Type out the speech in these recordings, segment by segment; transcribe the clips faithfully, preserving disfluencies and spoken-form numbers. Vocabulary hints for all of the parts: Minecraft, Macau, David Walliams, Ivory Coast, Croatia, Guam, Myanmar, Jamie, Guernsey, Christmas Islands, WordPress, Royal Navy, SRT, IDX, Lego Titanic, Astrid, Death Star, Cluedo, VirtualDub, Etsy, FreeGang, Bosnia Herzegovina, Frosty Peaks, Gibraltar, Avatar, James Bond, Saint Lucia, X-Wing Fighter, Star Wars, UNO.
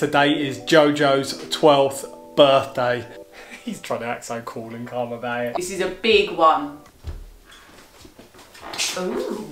Today is JoJo's twelfth birthday. He's trying to act so cool and calm about it. This is a big one. Ooh.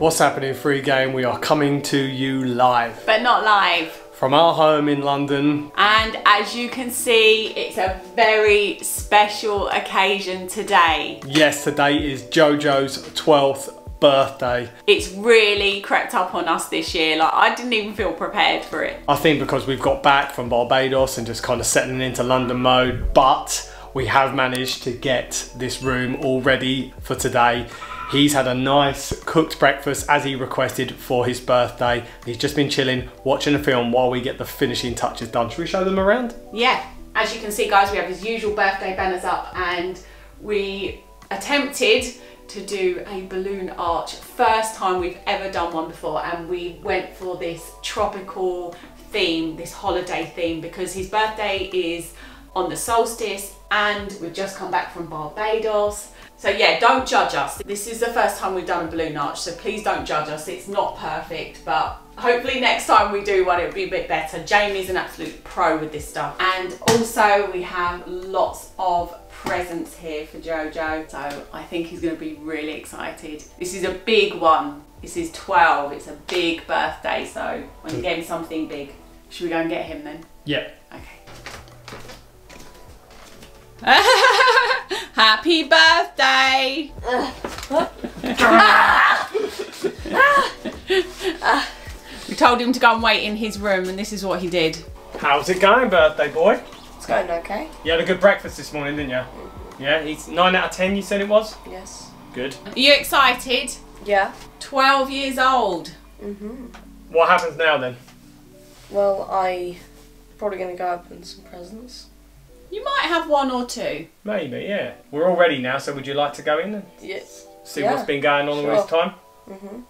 What's happening, FreeGang? We are coming to you live. But not live. From our home in London. And as you can see, it's a very special occasion today. Yes, today is JoJo's twelfth birthday. It's really crept up on us this year. Like, I didn't even feel prepared for it. I think because we've got back from Barbados and just kind of settling into London mode, but we have managed to get this room all ready for today. He's had a nice cooked breakfast as he requested for his birthday. He's just been chilling, watching a film while we get the finishing touches done. Should we show them around? Yeah. As you can see, guys, we have his usual birthday banners up, and we attempted to do a balloon arch. First time we've ever done one before, and we went for this tropical theme, this holiday theme, because his birthday is on the solstice and we've just come back from Barbados. So yeah, don't judge us. This is the first time we've done a balloon arch, so please don't judge us. It's not perfect, but hopefully next time we do one, it'll be a bit better. Jamie's an absolute pro with this stuff. And also we have lots of presents here for JoJo. So I think he's gonna be really excited. This is a big one. This is twelve, it's a big birthday. So when you get him something big, should we go and get him then? Yeah. Okay. Happy birthday! We told him to go and wait in his room, and this is what he did. How's it going, birthday boy? It's going okay. You had a good breakfast this morning, didn't you? Yeah, he's nine out of ten, you said it was? Yes. Good. Are you excited? Yeah. twelve years old. Mm-hmm. What happens now then? Well, I'm probably going to go open some presents. You might have one or two. Maybe, yeah. We're all ready now, so would you like to go in and yes. see yeah. what's been going on sure. all this time? Mm-hmm.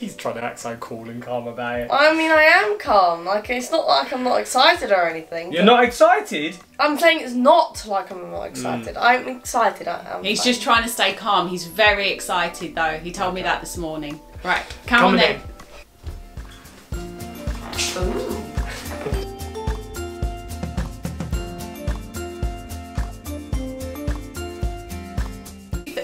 He's trying to act so cool and calm about it. I mean, I am calm. Like, it's not like I'm not excited or anything. You're not excited? I'm saying it's not like I'm not excited. Mm. I'm excited, I am. He's fine. Just trying to stay calm. He's very excited, though. He told okay. me that this morning. Right, come Coming on in. then. Ooh.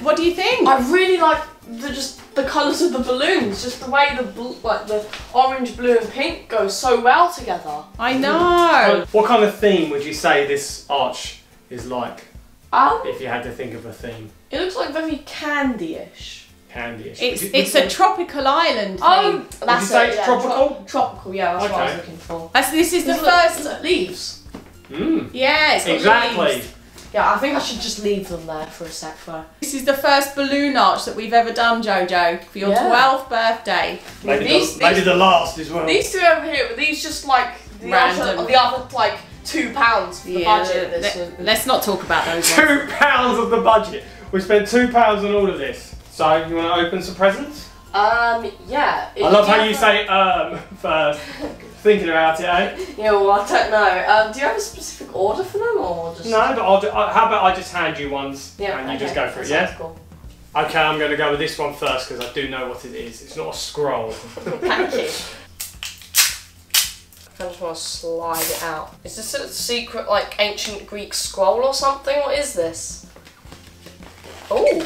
What do you think? I really like the just the colours of the balloons, just the way the bl like the orange, blue, and pink go so well together. I know. What kind of theme would you say this arch is like? Um, if you had to think of a theme, it looks like very candy-ish. Candy-ish. It's you, it's a tropical island. Oh, theme. That's would you say it, it's yeah, tropical. Tro tropical, yeah. That's okay. what I was looking for. That's, this is the first look, leaves. Mm. Yeah, it's exactly. Leaves. Yeah, I think I should just leave them there for a sec. For this is the first balloon arch that we've ever done, JoJo, for your yeah. twelfth birthday. Maybe, these, the, maybe these, the last as well. These two over here, these just like the Random. other, the other like two pounds for the yeah, budget. Of this let, let's not talk about those. Two pounds of the budget. We spent two pounds on all of this. So you want to open some presents? Um, yeah. I love how you say um first. Thinking about it, eh? Yeah, well, I don't know. Um, do you have a specific order for them, or just? No, but I'll do, uh, how about I just hand you ones, yeah, and you okay. just go for it, yeah? Cool. Okay, I'm going to go with this one first because I do know what it is. It's not a scroll. Thank you. I just want to slide it out. Is this a secret, like, ancient Greek scroll or something? What is this? Oh,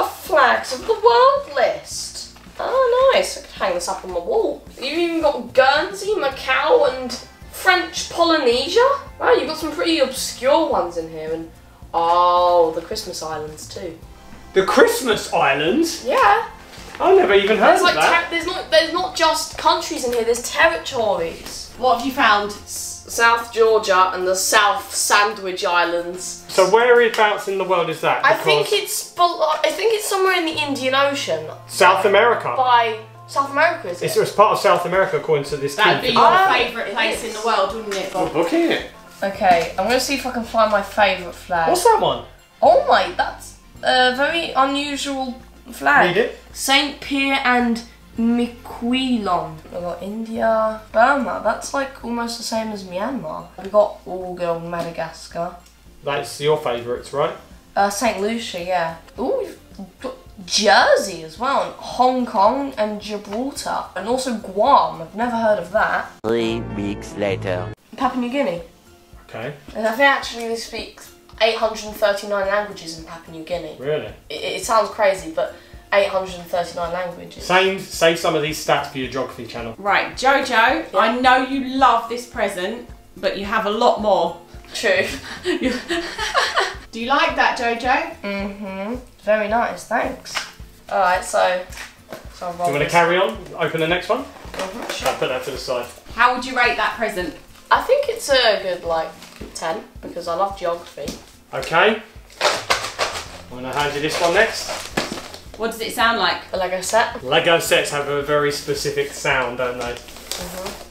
a flags of the world list. Oh, nice. I could hang this up on the wall. You've even got Guernsey, Macau, and French Polynesia. Wow, you've got some pretty obscure ones in here. And oh, the Christmas Islands too. The Christmas Islands? Yeah. I've never even heard there's of like that. There's, not, there's not just countries in here, there's territories. What have you found? S South Georgia and the South Sandwich Islands. So whereabouts in the world is that? Because I think it's I think it's somewhere in the Indian Ocean. South like, America. By South America, is it? It's part of South America, according to this. That'd be your oh, favourite place in the world, wouldn't it, Bob? We're booking it. Okay, I'm gonna see if I can find my favourite flag. What's that one? Oh my, that's a very unusual flag. Read it. Saint Pierre and Miquelon. We've got India, Burma, that's like almost the same as Myanmar. We've got all good old Madagascar. That's your favourites, right? Uh, Saint Lucia, yeah. Ooh, we've got Jersey as well, and Hong Kong and Gibraltar, and also Guam. I've never heard of that. Three weeks later. Papua New Guinea. Okay. And I think actually we speak eight hundred thirty-nine languages in Papua New Guinea. Really? It, it sounds crazy, but eight hundred thirty-nine languages. Same, save some of these stats for your geography channel. Right, Jojo, yeah. I know you love this present, but you have a lot more. True. Do you like that, Jojo? Mm-hmm. Very nice, thanks. Alright, so... so I'm Do you want to carry on? Open the next one? Mm-hmm, sure. I'll put that to the side. How would you rate that present? I think it's a good, like, ten, because I love geography. Okay. I'm going to hand you this one next. What does it sound like? A Lego set. Lego sets have a very specific sound, don't they? Mm-hmm.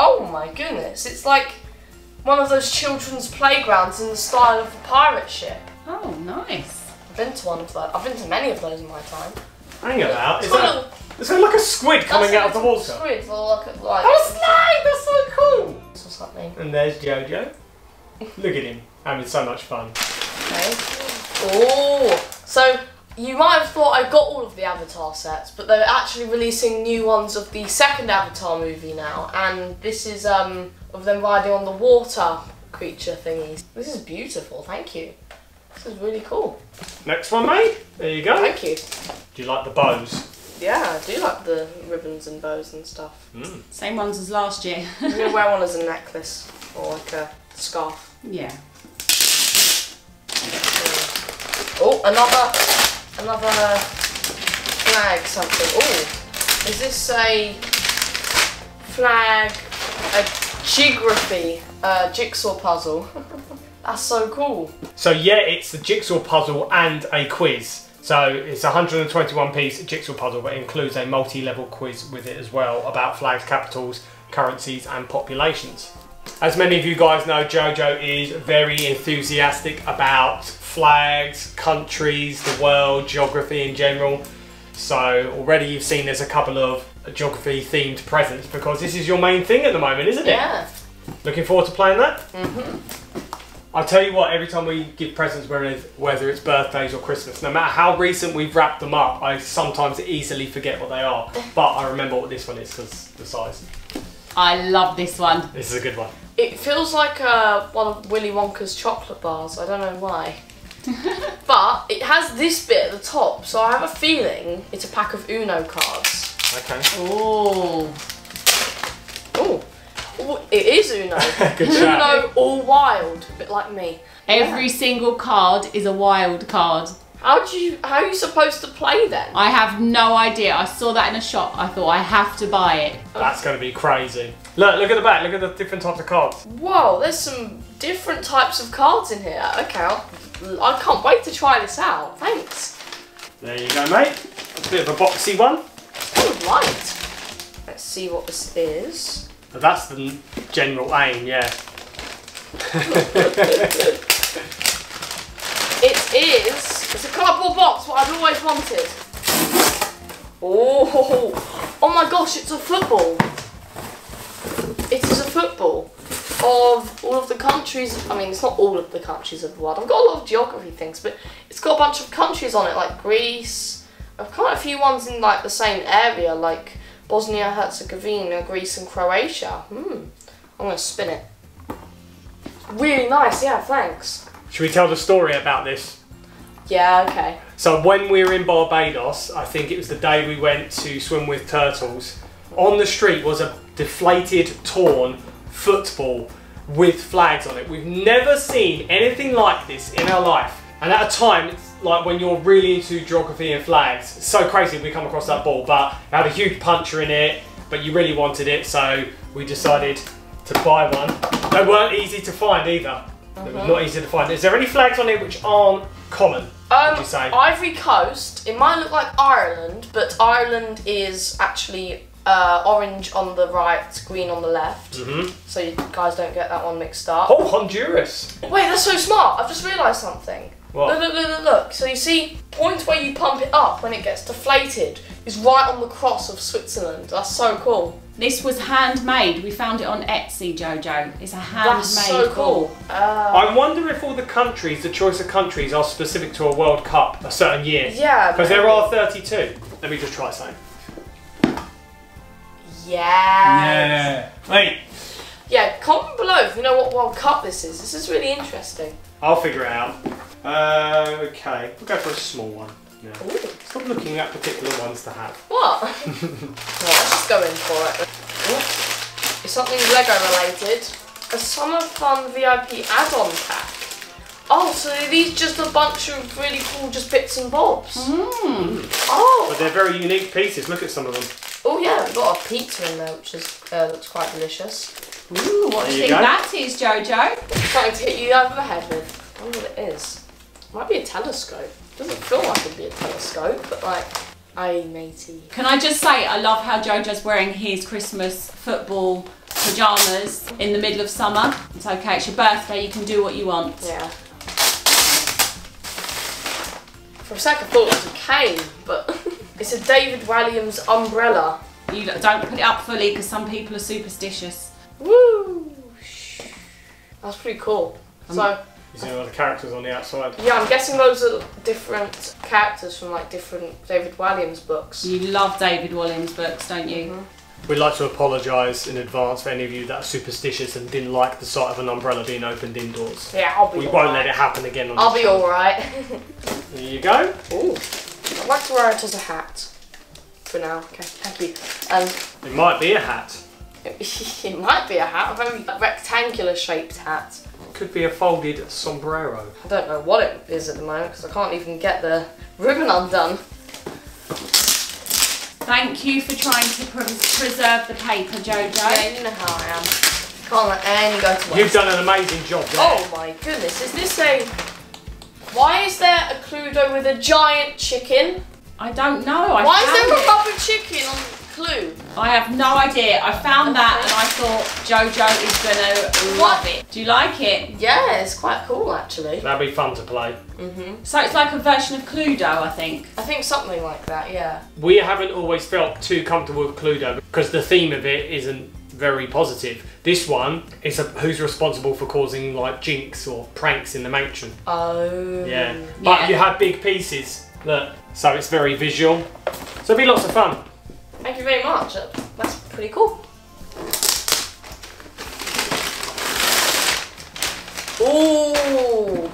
Oh my goodness, it's like one of those children's playgrounds in the style of a pirate ship. Oh, nice. I've been to one of those. I've been to many of those in my time. Hang about. Is that, is that like a squid coming out of the water? Squid, like a like. Oh, snake! That's so cool. Or something. And there's Jojo. Look at him, having so much fun. Okay. Oh, so you might have thought I got all of the Avatar sets, but they're actually releasing new ones of the second Avatar movie now, and this is um of them riding on the water creature thingies. This is beautiful. Thank you. This is really cool. Next one, mate. There you go. Thank you. Do you like the bows? Yeah, I do like the ribbons and bows and stuff. Mm. Same ones as last year. I'm gonna wear one as a necklace or like a scarf. Yeah. Oh, another, another flag something. Oh, is this a flag, a geography uh, jigsaw puzzle? That's so cool. So yeah, it's the jigsaw puzzle and a quiz. So it's a one hundred twenty-one piece jigsaw puzzle, but it includes a multi-level quiz with it as well about flags, capitals, currencies and populations. As many of you guys know, Jojo is very enthusiastic about flags, countries, the world, geography in general. So already you've seen there's a couple of geography themed presents because this is your main thing at the moment, isn't it? Yeah. Looking forward to playing that? Mm-hmm. I'll tell you what, every time we give presents, whether it's birthdays or Christmas, no matter how recent we've wrapped them up, I sometimes easily forget what they are. But I remember what this one is because the size. I love this one. This is a good one. It feels like uh, one of Willy Wonka's chocolate bars. I don't know why. But it has this bit at the top, so I have a feeling it's a pack of UNO cards. Okay. Ooh. Ooh. Ooh, it is UNO. Good shout. UNO all wild, a bit like me. Every yeah. single card is a wild card. How do you? How are you supposed to play then? I have no idea. I saw that in a shop. I thought I have to buy it. That's going to be crazy. Look! Look at the back. Look at the different types of cards. Whoa! There's some different types of cards in here. Okay, I'll, I can't wait to try this out. Thanks. There you go, mate. A bit of a boxy one. Oh, right. Let's see what this is. That's the general aim, yeah. It is. It's a cardboard box, what I've always wanted. Oh, oh my gosh, it's a football. It is a football of all of the countries. I mean, it's not all of the countries of the world. I've got a lot of geography things, but it's got a bunch of countries on it, like Greece. I've got a few ones in like the same area, like Bosnia Herzegovina, Greece and Croatia. Hmm. I'm going to spin it. Really nice, yeah, thanks. Should we tell the story about this? Yeah, okay. So when we were in Barbados, I think it was the day we went to swim with turtles, on the street was a deflated, torn football with flags on it. We've never seen anything like this in our life. And at a time, it's like when you're really into geography and flags, it's so crazy we come across that ball, but it had a huge puncture in it, but you really wanted it, so we decided to buy one. They weren't easy to find either. They were not easy to find. Is there any flags on it which aren't common? Um, would you say? Ivory Coast. It might look like Ireland, but Ireland is actually uh, orange on the right, green on the left. Mm-hmm. So you guys don't get that one mixed up. Oh, Honduras! Wait, that's so smart. I've just realised something. What? Look, look, look, look. So you see, points where you pump it up when it gets deflated is right on the cross of Switzerland. That's so cool. This was handmade. We found it on Etsy, Jojo. It's a handmade. That's so cool. Uh, I wonder if all the countries, the choice of countries, are specific to a World Cup a certain year. Yeah. Because there are thirty-two. Let me just try something. Yes. Yeah. Wait. Yeah, comment below if you know what World Cup this is. This is really interesting. I'll figure it out. Uh, okay, we'll go for a small one. Yeah. Stop looking at particular ones to have. What? Just going for it. Ooh. It's something Lego related. A Summer Fun V I P add-on pack. Oh, so these just a bunch of really cool just bits and bobs. Mm. Oh. But they're very unique pieces. Look at some of them. Oh yeah, we've got a pizza in there, which is uh, looks quite delicious. Ooh, what do you think that is, Jojo? It's something to hit you over the head with. I don't know what it is. It might be a telescope. It doesn't feel like it'd be a telescope, but like, aye matey. Can I just say, I love how Jojo's wearing his Christmas football pyjamas in the middle of summer. It's okay, it's your birthday, you can do what you want. Yeah. For a second I thought it was a cane, but it's a David Walliams umbrella. You don't put it up fully because some people are superstitious. Woo! That's pretty cool. Um, so. You see all the characters on the outside. Yeah, I'm guessing those are different characters from like different David Walliams books. You love David Walliams books, don't you? Mm-hmm. We'd like to apologise in advance for any of you that are superstitious and didn't like the sight of an umbrella being opened indoors. Yeah, I'll be alright. We won't let it happen again on I'll be alright. There you go. Ooh. I'd like to wear it as a hat. For now. Okay, happy. Um, it might be a hat. It might be a hat, a very rectangular shaped hat. Could be a folded sombrero. I don't know what it is at the moment because I can't even get the ribbon undone. Thank you for trying to pre preserve the paper, Jojo. Yeah, you know how I am. Can't let any go to waste. You've done an amazing job there. Oh my goodness, is this a... Why is there a Cluedo with a giant chicken? I don't know. I Why is there it. a rubber chicken on Clue? I have no idea. I found that and I thought Jojo is going to love it. Do you like it? Yeah, it's quite cool actually. That'd be fun to play. Mm-hmm. So it's like a version of Cluedo, I think. I think something like that, yeah. We haven't always felt too comfortable with Cluedo because the theme of it isn't very positive. This one is a, who's responsible for causing like jinx or pranks in the mansion. Oh. Yeah. But yeah. You have big pieces. Look, so it's very visual. So it'll be lots of fun. Thank you very much. That's pretty cool. Ooh.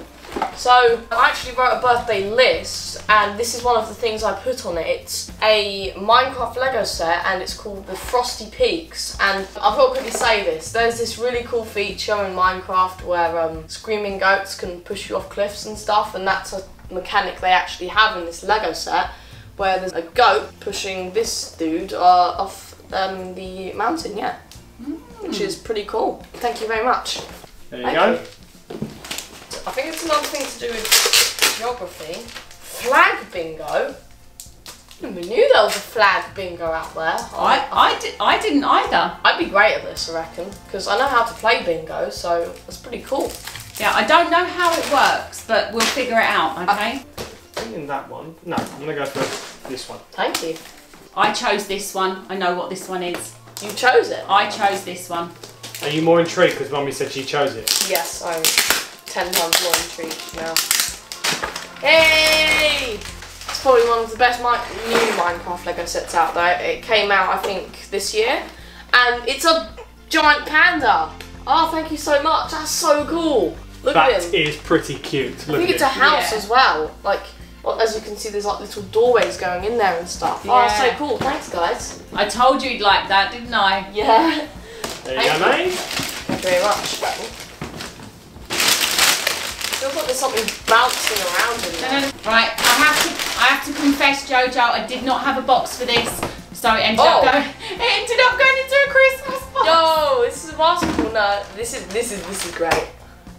So I actually wrote a birthday list and this is one of the things I put on it. It's a Minecraft Lego set and it's called the Frosty Peaks, and I've got to quickly say this, there's this really cool feature in Minecraft where um, screaming goats can push you off cliffs and stuff, and that's a mechanic they actually have in this Lego set where there's a goat pushing this dude uh, off um, the mountain, yeah, mm. which is pretty cool. Thank you very much. There you Thank go. You. I think it's another thing to do with geography. Flag bingo. I never knew there was a flag bingo out there. I, I, I, did, I didn't either. I'd be great at this, I reckon, because I know how to play bingo, so that's pretty cool. Yeah, I don't know how it works, but we'll figure it out, okay? I'm in that one. No, I'm going to go for this one. Thank you. I chose this one. I know what this one is. You chose it? I chose this one. Are you more intrigued because Mummy said she chose it? Yes, I'm ten times more intrigued now. Hey! It's probably one of the best mi new Minecraft Lego sets out there. It came out, I think, this year. And it's a giant panda. Oh, thank you so much. That's so cool. Look that at him. That is pretty cute. Look I think it's it. a house yeah. as well. Like, well, as you can see, there's like little doorways going in there and stuff. Yeah. Oh, that's so cool. Thanks, guys. I told you you'd like that, didn't I? Yeah. There you go, mate. Thank you very much. It feels like there's something bouncing around in there. Right, I have to, I have to confess, Jojo, I did not have a box for this, so it ended oh. up going. It ended up going into a Christmas box. No, this is a basketball. No, this is this is this is great.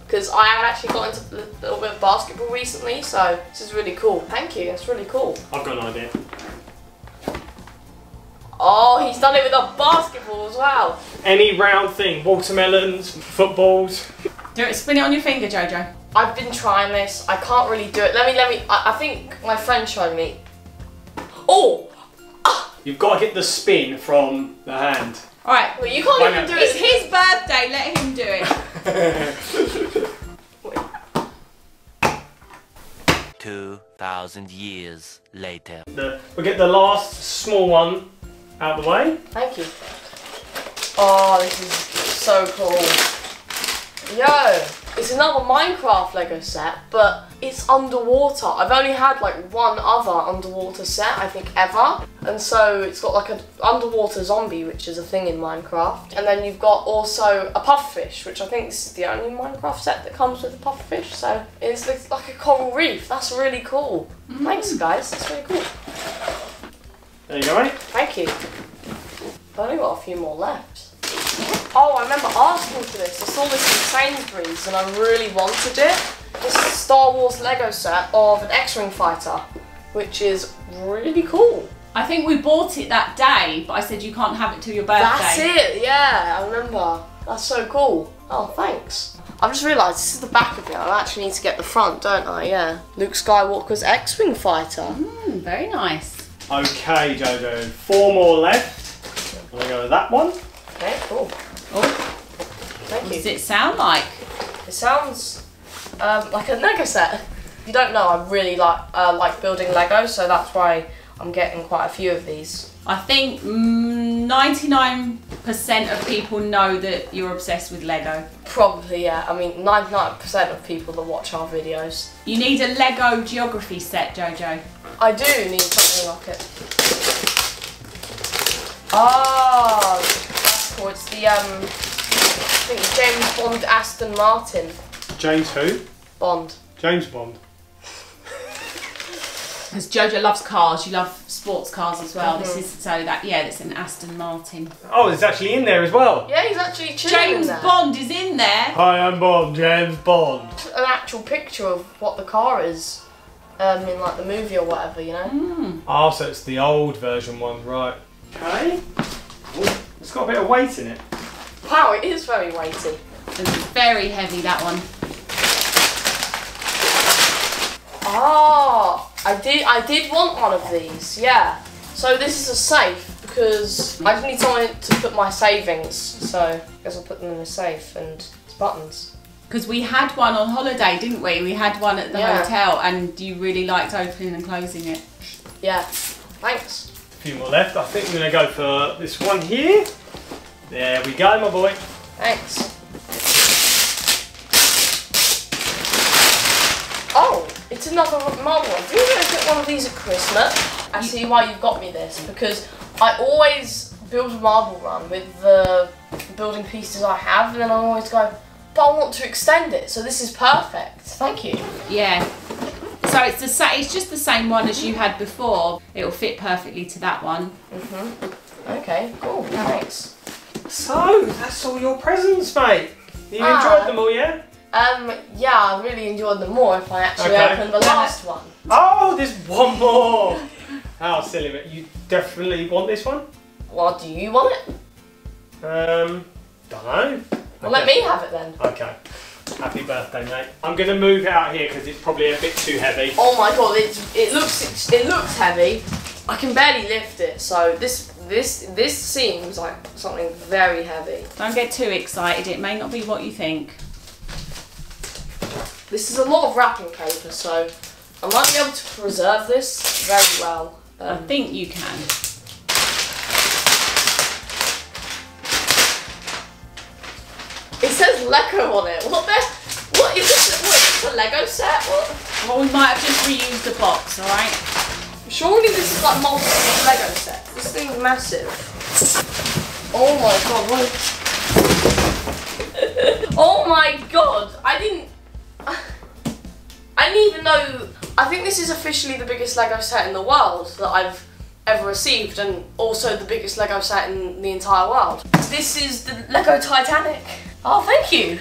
Because I have actually got into a little bit of basketball recently, so this is really cool. Thank you, that's really cool. I've got an idea. Oh, he He's done it with a basketball as well. Any round thing, watermelons, footballs. Do it, spin it on your finger, Jojo. I've been trying this, I can't really do it. Let me, let me, I, I think my friend showed me. Oh! Ah. You've got to get the spin from the hand. Alright, well, you can't Why even no? do it. It's his birthday, let him do it. two thousand years later. The, we'll get the last small one out of the way. Thank you. Oh, this is so cool. Yo, it's another Minecraft Lego set, but it's underwater. I've only had like one other underwater set, I think, ever. And so it's got like an underwater zombie, which is a thing in Minecraft. And then you've got also a pufferfish, which I think is the only Minecraft set that comes with a pufferfish. So it's like a coral reef. That's really cool. Mm. Thanks, guys. That's really cool. There you go, mate. Thank you. I've only got a few more left. Oh, I remember asking for this. I saw this in Sainsbury's and I really wanted it. This is a Star Wars Lego set of an X-Wing Fighter, which is really cool. I think we bought it that day, but I said you can't have it till your birthday. That's it, yeah, I remember. That's so cool. Oh, thanks. I've just realised this is the back of it. I actually need to get the front, don't I? Yeah. Luke Skywalker's X-Wing Fighter. Mm, very nice. Okay, Jojo, four more left. I'm going to go with that one. Okay, cool. Oh. Thank you. What does it sound like? It sounds um, like a Lego set. If you don't know, I really like uh, like building Lego, so that's why I'm getting quite a few of these. I think ninety-nine percent mm, of people know that you're obsessed with Lego. Probably, yeah. I mean, ninety-nine percent of people that watch our videos. You need a Lego geography set, Jojo. I do need something like it. Oh, that's cool. It's the, um, I think it's James Bond Aston Martin. James who? Bond. James Bond. Because Jojo loves cars, you love sports cars as well. Mm-hmm. This is so that yeah, that's an Aston Martin. Oh, it's actually in there as well. Yeah, he's actually chilling. James there. Bond is in there. Hi, I'm Bond. James Bond. An actual picture of what the car is, um, in like the movie or whatever, you know. Mm. Oh, so it's the old version one, right? Okay. Ooh, it's got a bit of weight in it. Wow, it is very weighty. It's very heavy, that one. Oh, I did I did want one of these, yeah. So this is a safe because I just need somewhere to put my savings, so I guess I'll put them in a safe and it's buttons. Because we had one on holiday, didn't we? We had one at the yeah. hotel and you really liked opening and closing it. Yeah, thanks. A few more left. I think we're going to go for this one here. There we go, my boy. Thanks. Oh, it's another Marvel one. Do you want to get one of these at Christmas? I see why you've got me this, because I always build a marble run with the building pieces I have, and then I always go, but I want to extend it, so this is perfect. Thank you. Yeah. So it's the sa it's just the same one as you had before. It'll fit perfectly to that one. Mm-hmm. Okay, cool. Thanks. So, that's all your presents, mate. You ah. enjoyed them all, yeah? Um, yeah, I really enjoyed them more if I actually okay. opened the last one. Oh, there's one more! How silly, but you definitely want this one? Well, do you want it? Um, don't know. Well, okay. Let me have it then. Okay. Happy birthday, mate. I'm going to move it out here because it's probably a bit too heavy. Oh my god, it, it, looks, it, it looks heavy. I can barely lift it, so this... This this seems like something very heavy. Don't get too excited, it may not be what you think. This is a lot of wrapping paper, so I might be able to preserve this very well. Um, I think you can. It says Lego on it. What the, What is this? What is this, a Lego set? What? Well, we might have just reused the box, alright? Surely this is like multiple Lego sets. This thing's massive. Oh my god, what? Oh my god, I didn't... I didn't even know... I think this is officially the biggest Lego set in the world that I've ever received, and also the biggest Lego set in the entire world. This is the Lego Titanic. Oh, thank you.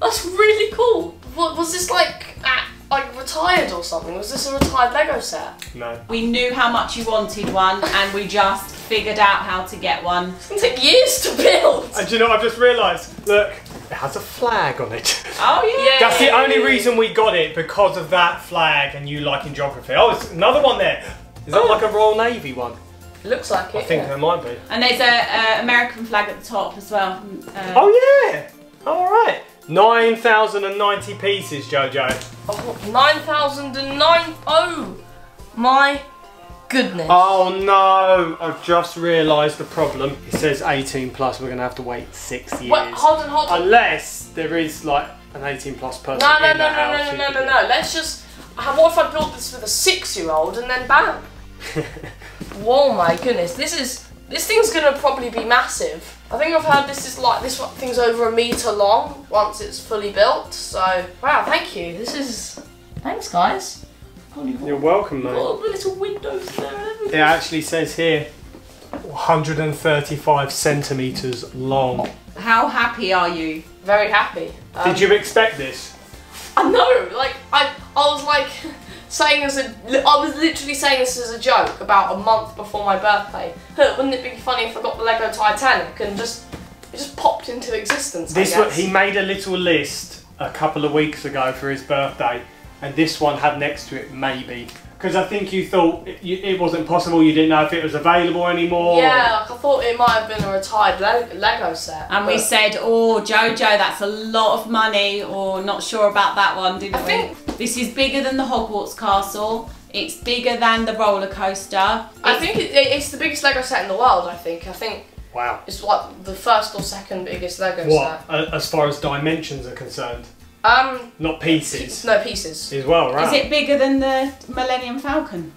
That's really cool. What was this like? Ah, like retired or something? Was this a retired Lego set? No. We knew how much you wanted one and we just figured out how to get one. It's going to take years to build. And do you know what I've just realised? Look, it has a flag on it. Oh yeah. That's the only reason we got it, because of that flag and you liking geography. Oh, it's another one there. Is that oh. like a Royal Navy one? It looks like it. I think yeah. there might be. And there's a uh, American flag at the top as well. Um, oh yeah. All right. nine thousand ninety pieces, Jojo. Oh, nine thousand ninety. Oh my goodness. Oh no, I've just realised the problem. It says eighteen plus, we're going to have to wait six years. Wait, hold on, hold on. Unless there is like an eighteen plus person no, no, in no, that no, no, no, no, no, no, no. Let's just, what if I built this with a six year old and then bam? Whoa, my goodness, this is, this thing's going to probably be massive. I think I've heard this is like, this thing's over a metre long once it's fully built, so wow, thank you. This is, thanks guys. Oh, you've got, you're welcome, mate. Got the little windows there. It actually says here, one hundred thirty-five centimetres long. How happy are you? Very happy. Um, Did you expect this? I know, like, I, I was like, saying as a, I was literally saying this as a joke about a month before my birthday. Wouldn't it be funny if I got the Lego Titanic and just, it just popped into existence, this I guess. He made a little list a couple of weeks ago for his birthday. And this one had next to it, maybe. Because I think you thought it, it wasn't possible, you didn't know if it was available anymore. Yeah, like I thought it might have been a retired Le Lego set. And we said, oh, Jojo, that's a lot of money, or not sure about that one, didn't I we? Think this is bigger than the Hogwarts Castle. It's bigger than the roller coaster. It's I think it, it's the biggest Lego set in the world, I think. I think wow. It's like the first or second biggest Lego what? set. What, as far as dimensions are concerned? Um, Not pieces. No, pieces. As well, right. Is it bigger than the Millennium Falcon?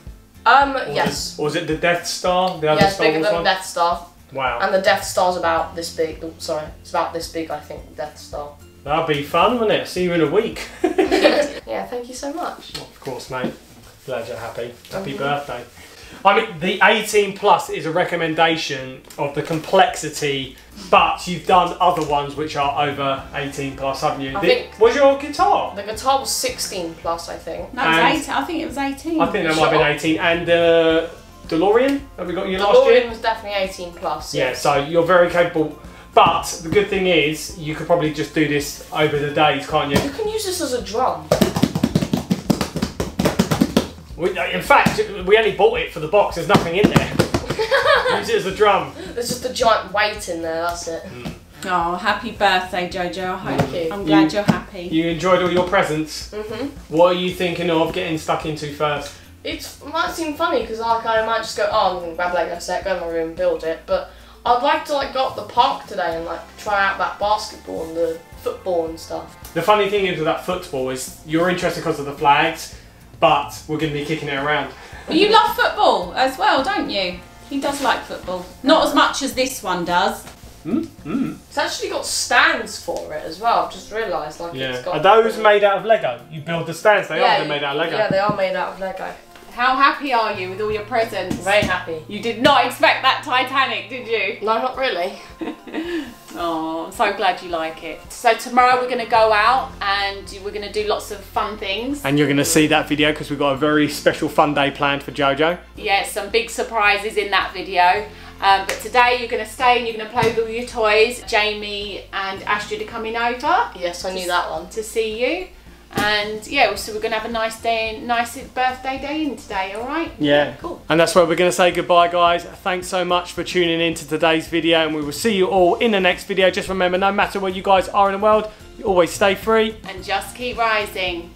Um, or yes. Is, or is it the Death Star? The other yeah, it's Star bigger Wars than the Death Star. Wow. And the Death Star's about this big. Oh, sorry, it's about this big, I think, Death Star. That'd be fun, wouldn't it? See you in a week. Yeah, thank you so much. Of course, mate. Glad you're happy. Happy mm-hmm. birthday. I mean, the eighteen plus is a recommendation of the complexity, but you've done other ones which are over eighteen plus, haven't you? I the, think was your guitar? The guitar was sixteen plus, I think. No, it was eighteen. I think it was eighteen. I think that might have been eighteen. And uh, DeLorean, have we got you last year? DeLorean was definitely eighteen plus. Yeah, yes. So you're very capable. But the good thing is, you could probably just do this over the days, can't you? You can use this as a drum. We, in fact, we only bought it for the box, there's nothing in there. Use it as a drum. There's just a giant weight in there, that's it. Mm. Oh, happy birthday, Jojo, I hope you. I'm glad you, you're happy. You enjoyed all your presents. Mm-hmm. What are you thinking of getting stuck into first? It's, it might seem funny, because like, I might just go, oh, I'm going to grab Lego set, go in my room and build it, but I'd like to like go up the park today and like try out that basketball and the football and stuff. The funny thing is with that football is you're interested because of the flags, but we're going to be kicking it around. Well, you love football as well, don't you? He does like football. Not as much as this one does. Mm, mm. It's actually got stands for it as well, I've just realised. Like yeah. It's got are those made out of Lego? You build the stands, they yeah, are they're made out of Lego. Yeah, they are made out of Lego. How happy are you with all your presents? Very happy. You did not expect that Titanic, did you? No, not really. Oh, I'm so glad you like it. So tomorrow we're going to go out and we're going to do lots of fun things. And you're going to see that video because we've got a very special fun day planned for Jojo. Yeah, some big surprises in that video. Um, but today you're going to stay and you're going to play with all your toys. Jamie and Astrid are coming over. Yes, I knew that one. To see you. And yeah, so we're going to have a nice day, in, nice birthday day in today, all right? Yeah. Cool. And that's where we're going to say goodbye, guys. Thanks so much for tuning in to today's video, and we will see you all in the next video. Just remember, no matter where you guys are in the world, you always stay free. And just keep rising.